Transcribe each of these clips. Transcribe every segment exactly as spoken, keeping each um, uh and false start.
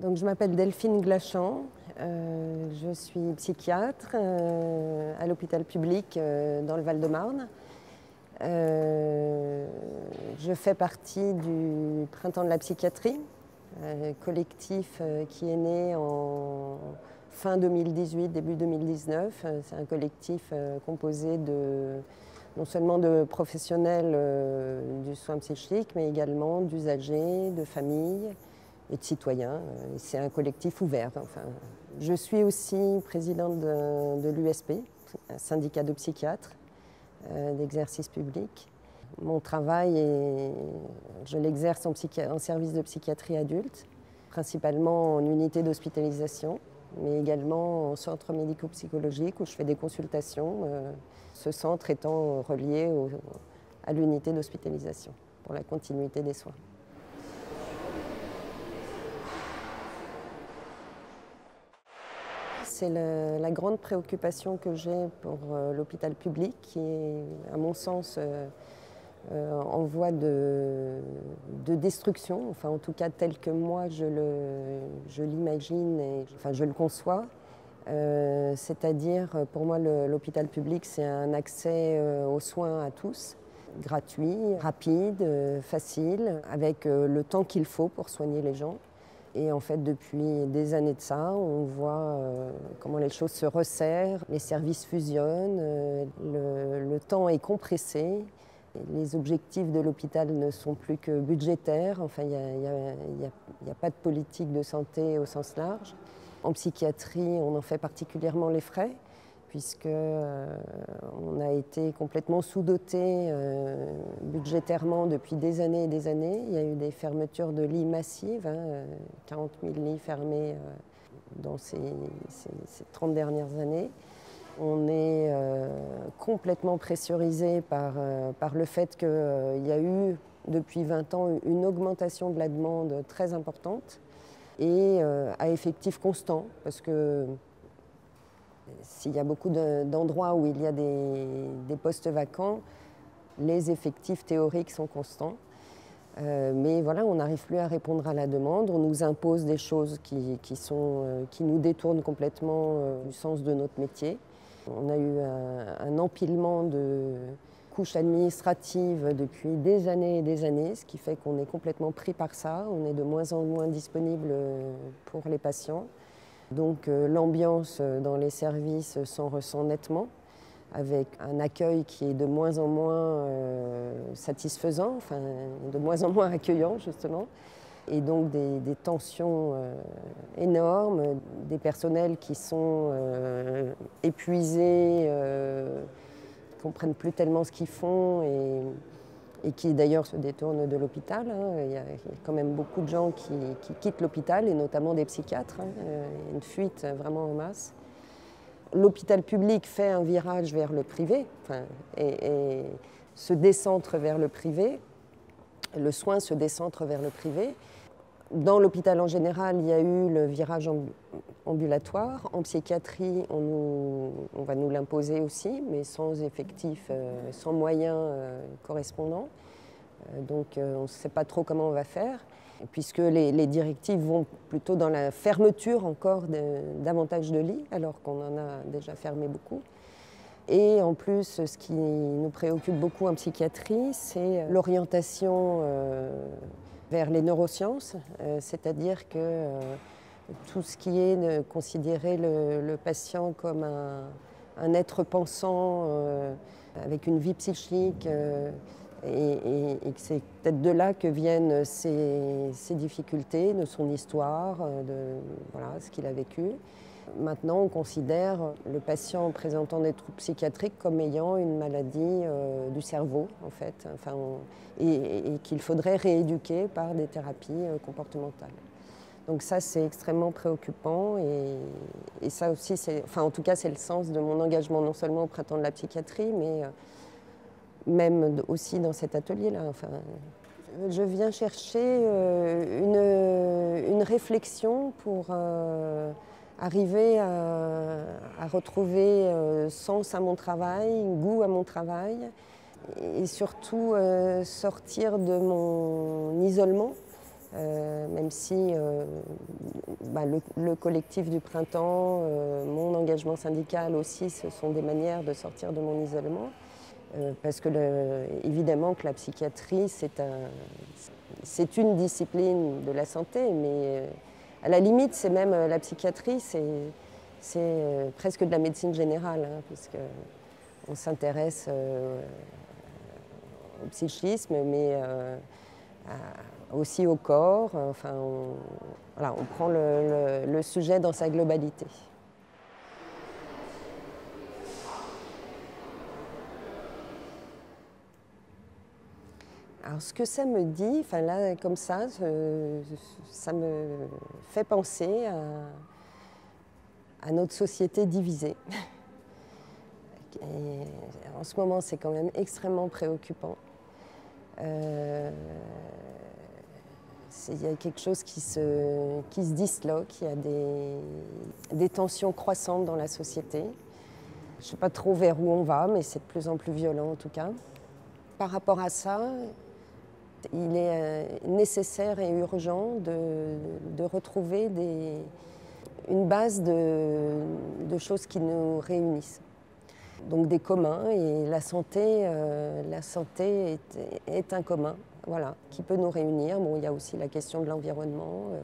Donc, je m'appelle Delphine Glachant, euh, je suis psychiatre euh, à l'hôpital public euh, dans le Val-de-Marne. Euh, je fais partie du Printemps de la Psychiatrie, euh, collectif euh, qui est né en fin deux mille dix-huit, début deux mille dix-neuf. C'est un collectif euh, composé de, non seulement de professionnels euh, du soin psychique, mais également d'usagers, de familles et de citoyens. C'est un collectif ouvert. Enfin, je suis aussi présidente de, de l'U S P, un syndicat de psychiatres euh, d'exercice public. Mon travail, est, je l'exerce en, en service de psychiatrie adulte, principalement en unité d'hospitalisation, mais également en centre médico-psychologique où je fais des consultations, euh, ce centre étant relié au, à l'unité d'hospitalisation pour la continuité des soins. C'est la, la grande préoccupation que j'ai pour euh, l'hôpital public qui est, à mon sens, euh, euh, en voie de, de destruction, enfin en tout cas tel que moi je l'imagine et enfin, je le conçois. Euh, C'est-à-dire, pour moi, l'hôpital public, c'est un accès euh, aux soins à tous, gratuit, rapide, euh, facile, avec euh, le temps qu'il faut pour soigner les gens. Et en fait, depuis des années de ça, on voit euh, comment les choses se resserrent, les services fusionnent, euh, le, le temps est compressé, les objectifs de l'hôpital ne sont plus que budgétaires, enfin, il n'y a, y a, y a, y a pas de politique de santé au sens large. En psychiatrie, on en fait particulièrement les frais, puisque euh, on a été complètement sous-doté euh, budgétairement depuis des années et des années. Il y a eu des fermetures de lits massives, hein, quarante mille lits fermés euh, dans ces, ces, ces trente dernières années. On est euh, complètement pressurisé par, euh, par le fait qu'il euh, y a eu, depuis vingt ans, une augmentation de la demande très importante et euh, à effectif constant, parce que s'il y a beaucoup d'endroits où il y a des, des postes vacants, les effectifs théoriques sont constants. Euh, mais voilà, on n'arrive plus à répondre à la demande. On nous impose des choses qui, qui, sont, euh, qui nous détournent complètement euh, du sens de notre métier. On a eu un, un empilement de couches administratives depuis des années et des années, ce qui fait qu'on est complètement pris par ça. On est de moins en moins disponible pour les patients. Donc euh, l'ambiance dans les services s'en ressent nettement, avec un accueil qui est de moins en moins euh, satisfaisant, enfin de moins en moins accueillant justement, et donc des, des tensions euh, énormes, des personnels qui sont euh, épuisés, euh, qui ne comprennent plus tellement ce qu'ils font et, et qui d'ailleurs se détournent de l'hôpital. Hein. Il y a quand même beaucoup de gens qui, qui quittent l'hôpital et notamment des psychiatres, hein. Il y a une fuite vraiment en masse. L'hôpital public fait un virage vers le privé, enfin, et, et se décentre vers le privé, le soin se décentre vers le privé. Dans l'hôpital en général, il y a eu le virage ambulatoire. En psychiatrie, on, nous, on va nous l'imposer aussi, mais sans effectif, sans moyens correspondants. Donc on ne sait pas trop comment on va faire, puisque les, les directives vont plutôt dans la fermeture encore de, davantage de lits, alors qu'on en a déjà fermé beaucoup. Et en plus, ce qui nous préoccupe beaucoup en psychiatrie, c'est l'orientation euh, vers les neurosciences, euh, c'est-à-dire que euh, tout ce qui est de considérer le, le patient comme un, un être pensant, euh, avec une vie psychique, euh, Et, et, et que c'est peut-être de là que viennent ses, ses difficultés, de son histoire, de voilà, ce qu'il a vécu. Maintenant, on considère le patient présentant des troubles psychiatriques comme ayant une maladie euh, du cerveau, en fait, enfin, on, et, et, et qu'il faudrait rééduquer par des thérapies euh, comportementales. Donc ça, c'est extrêmement préoccupant et, et ça aussi, enfin, en tout cas, c'est le sens de mon engagement, non seulement au Printemps de la Psychiatrie, mais euh, même aussi dans cet atelier-là. Enfin, je viens chercher euh, une, une réflexion pour euh, arriver à, à retrouver euh, sens à mon travail, goût à mon travail, et surtout euh, sortir de mon isolement euh, même si euh, bah, le, le collectif du printemps, euh, mon engagement syndical aussi, ce sont des manières de sortir de mon isolement. Euh, parce que le, évidemment que la psychiatrie, c'est un, c'est une discipline de la santé, mais euh, à la limite, c'est même euh, la psychiatrie, c'est euh, presque de la médecine générale, hein, puisqu'on s'intéresse euh, au psychisme, mais euh, à, aussi au corps. Enfin, on, voilà, on prend le, le, le sujet dans sa globalité. Alors ce que ça me dit, enfin là comme ça, ça me fait penser à, à notre société divisée. Et en ce moment, c'est quand même extrêmement préoccupant. Euh, il y a quelque chose qui se, qui se disloque, il y a des, des tensions croissantes dans la société. Je ne sais pas trop vers où on va, mais c'est de plus en plus violent en tout cas. Par rapport à ça, il est nécessaire et urgent de, de retrouver des, une base de, de choses qui nous réunissent. Donc des communs, et la santé, euh, la santé est, est un commun, voilà, qui peut nous réunir. Bon, il y a aussi la question de l'environnement, euh,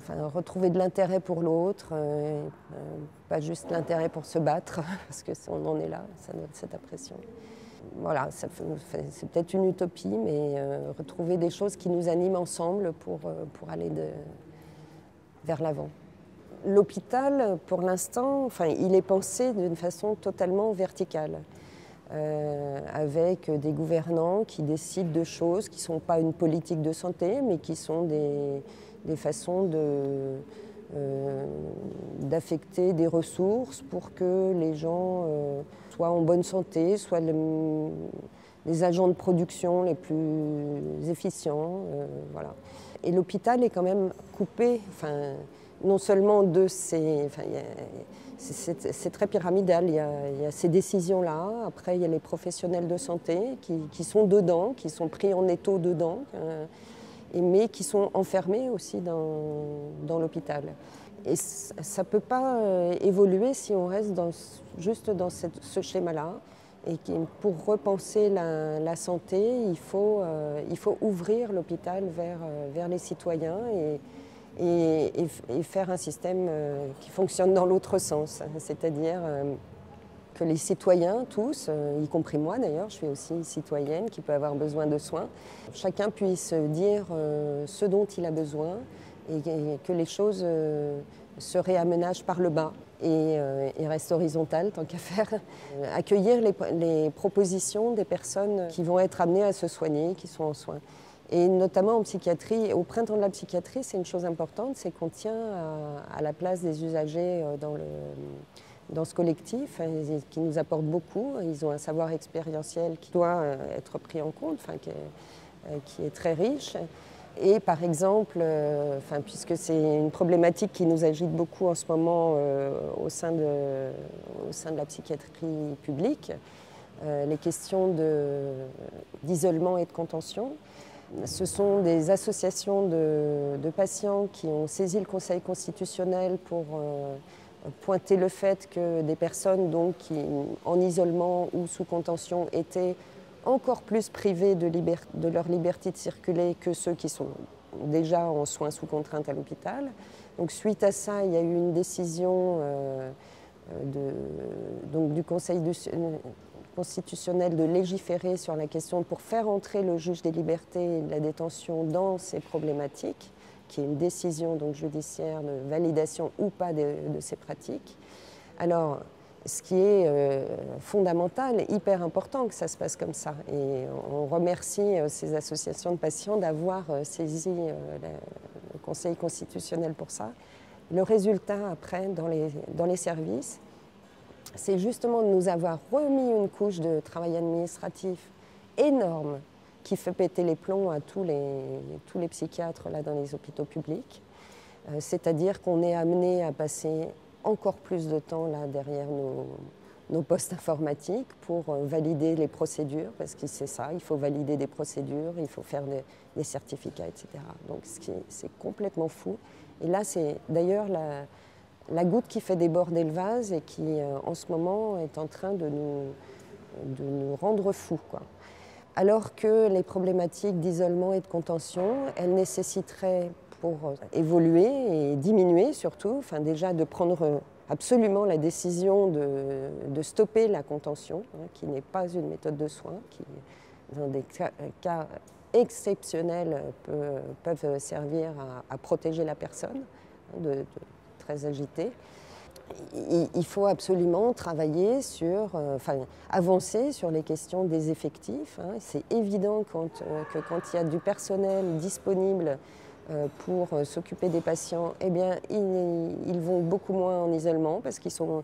enfin, retrouver de l'intérêt pour l'autre, euh, euh, pas juste l'intérêt pour se battre, parce que si on en est là, ça doit être cette impression. Voilà, c'est peut-être une utopie, mais euh, retrouver des choses qui nous animent ensemble pour, euh, pour aller de, vers l'avant. L'hôpital, pour l'instant, enfin, il est pensé d'une façon totalement verticale, euh, avec des gouvernants qui décident de choses qui ne sont pas une politique de santé, mais qui sont des, des façons de... Euh, d'affecter des ressources pour que les gens euh, soient en bonne santé, soient le, les agents de production les plus efficients. Euh, voilà. Et l'hôpital est quand même coupé, enfin, non seulement de ces... Enfin, c'est très pyramidal, il y a, il y a ces décisions-là, après il y a les professionnels de santé qui, qui sont dedans, qui sont pris en étau dedans. Euh, mais qui sont enfermés aussi dans, dans l'hôpital. Et ça ne peut pas euh, évoluer si on reste dans, juste dans cette, ce schéma-là. Et qui, pour repenser la, la santé, il faut, euh, il faut ouvrir l'hôpital vers, vers les citoyens et, et, et, et faire un système euh, qui fonctionne dans l'autre sens. C'est-à-dire euh, que les citoyens, tous, euh, y compris moi d'ailleurs, je suis aussi citoyenne qui peut avoir besoin de soins, chacun puisse dire euh, ce dont il a besoin et, et que les choses euh, se réaménagent par le bas et, euh, et restent horizontales tant qu'à faire. Euh, accueillir les, les propositions des personnes qui vont être amenées à se soigner, qui sont en soins. Et notamment en psychiatrie, au printemps de la psychiatrie, c'est une chose importante, c'est qu'on tient à, à la place des usagers euh, dans le... dans ce collectif, qui nous apporte beaucoup. Ils ont un savoir expérientiel qui doit être pris en compte, enfin, qui, est, qui est très riche. Et par exemple, enfin, puisque c'est une problématique qui nous agite beaucoup en ce moment euh, au, sein de, au sein de la psychiatrie publique, euh, les questions d'isolement et de contention, ce sont des associations de, de patients qui ont saisi le Conseil constitutionnel pour... Euh, pointer le fait que des personnes donc, qui, en isolement ou sous contention étaient encore plus privées de, liber... de leur liberté de circuler que ceux qui sont déjà en soins sous contrainte à l'hôpital. Donc suite à ça, il y a eu une décision euh, de, donc, du Conseil de... constitutionnel de légiférer sur la question pour faire entrer le juge des libertés et de la détention dans ces problématiques, qui est une décision donc, judiciaire de validation ou pas de, de ces pratiques. Alors, ce qui est euh, fondamental, hyper important que ça se passe comme ça. Et on remercie euh, ces associations de patients d'avoir euh, saisi euh, la, le Conseil constitutionnel pour ça. Le résultat, après, dans les, dans les services, c'est justement de nous avoir remis une couche de travail administratif énorme, qui fait péter les plombs à tous les, tous les psychiatres là, dans les hôpitaux publics. Euh, C'est-à-dire qu'on est amené à passer encore plus de temps là, derrière nos, nos postes informatiques pour valider les procédures, parce que c'est ça, il faut valider des procédures, il faut faire des, des certificats, et cetera. Donc c'est complètement fou. Et là, c'est d'ailleurs la, la goutte qui fait déborder le vase et qui, en ce moment, est en train de nous, de nous rendre fous, quoi. Alors que les problématiques d'isolement et de contention, elles nécessiteraient, pour évoluer et diminuer surtout, enfin déjà de prendre absolument la décision de, de stopper la contention, hein, qui n'est pas une méthode de soins, qui dans des cas, cas exceptionnels peut, peuvent servir à, à protéger la personne hein, de, de très agitée. Il, il faut absolument travailler sur, euh, enfin avancer sur les questions des effectifs. Hein. C'est évident quand, euh, que quand il y a du personnel disponible pour s'occuper des patients, eh bien, ils, ils vont beaucoup moins en isolement parce qu'ils sont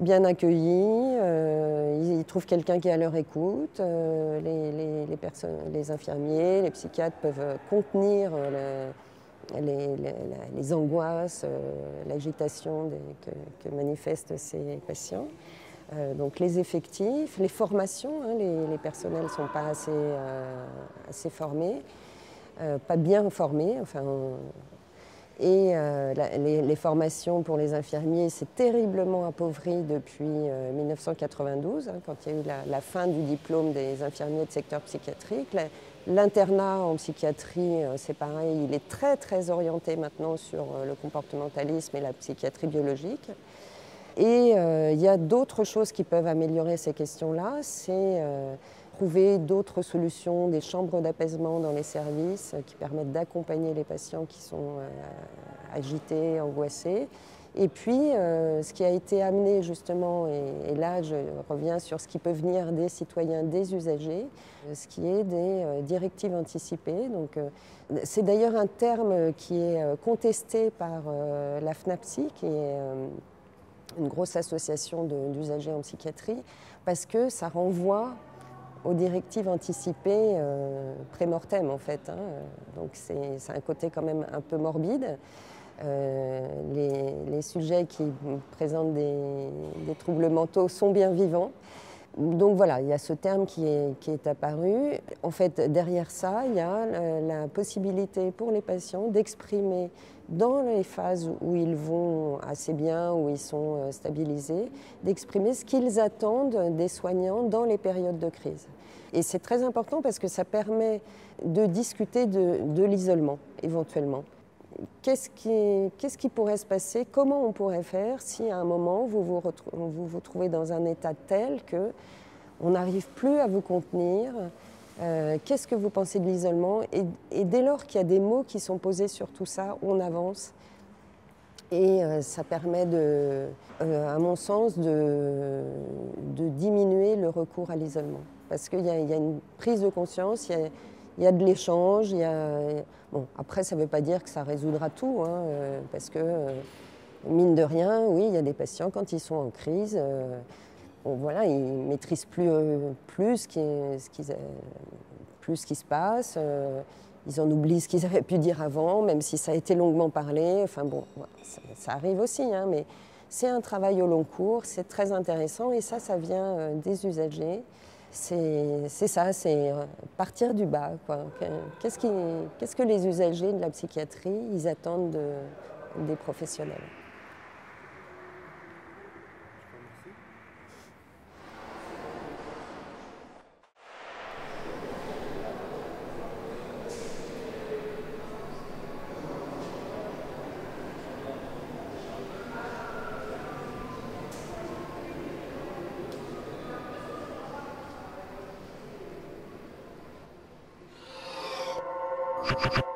bien accueillis, euh, ils trouvent quelqu'un qui est à leur écoute, euh, les, les, les, personnes, les infirmiers, les psychiatres peuvent contenir le, les, les, les angoisses, l'agitation que, que manifestent ces patients. Euh, donc les effectifs, les formations, hein, les, les personnels ne sont pas assez, euh, assez formés. Euh, pas bien formés, enfin, et euh, la, les, les formations pour les infirmiers, c'est terriblement appauvri depuis euh, mille neuf cent quatre-vingt-douze, hein, quand il y a eu la, la fin du diplôme des infirmiers de secteur psychiatrique. L'internat en psychiatrie, euh, c'est pareil, il est très très orienté maintenant sur euh, le comportementalisme et la psychiatrie biologique. Et euh, il y a d'autres choses qui peuvent améliorer ces questions-là, c'est euh, trouver d'autres solutions, des chambres d'apaisement dans les services qui permettent d'accompagner les patients qui sont euh, agités, angoissés. Et puis, euh, ce qui a été amené justement, et, et là je reviens sur ce qui peut venir des citoyens, des usagers, ce qui est des euh, directives anticipées. Donc, euh, c'est d'ailleurs un terme qui est contesté par euh, la FNAPSY, qui est euh, une grosse association d'usagers en psychiatrie, parce que ça renvoie aux directives anticipées euh, pré-mortem en fait, hein. Donc c'est un côté quand même un peu morbide. Euh, les, les sujets qui présentent des, des troubles mentaux sont bien vivants. Donc voilà, il y a ce terme qui est, qui est apparu. En fait, derrière ça, il y a la possibilité pour les patients d'exprimer dans les phases où ils vont assez bien, où ils sont stabilisés, d'exprimer ce qu'ils attendent des soignants dans les périodes de crise. Et c'est très important parce que ça permet de discuter de, de l'isolement, éventuellement. Qu'est-ce qui, qu'est-ce qui pourrait se passer? Comment on pourrait faire si à un moment vous vous, vous, vous trouvez dans un état tel que on n'arrive plus à vous contenir? euh, Qu'est-ce que vous pensez de l'isolement? et, et dès lors qu'il y a des mots qui sont posés sur tout ça, on avance. Et euh, ça permet, de, euh, à mon sens, de, de diminuer le recours à l'isolement. Parce qu'il y, y a une prise de conscience, il y a, il y a de l'échange, il y a... Bon, après, ça ne veut pas dire que ça résoudra tout, hein, euh, parce que, euh, mine de rien, oui, il y a des patients, quand ils sont en crise, euh, bon, voilà, ils ne maîtrisent plus, euh, plus, ce qui, ce qui, euh, plus ce qui se passe, euh, ils en oublient ce qu'ils avaient pu dire avant, même si ça a été longuement parlé, enfin bon, voilà, ça, ça arrive aussi, hein, mais c'est un travail au long cours, c'est très intéressant, et ça, ça vient euh, des usagers. C'est ça, c'est partir du bas, quoi. Qu'est-ce qui, qu'est-ce que les usagers de la psychiatrie, ils attendent de, des professionnels? You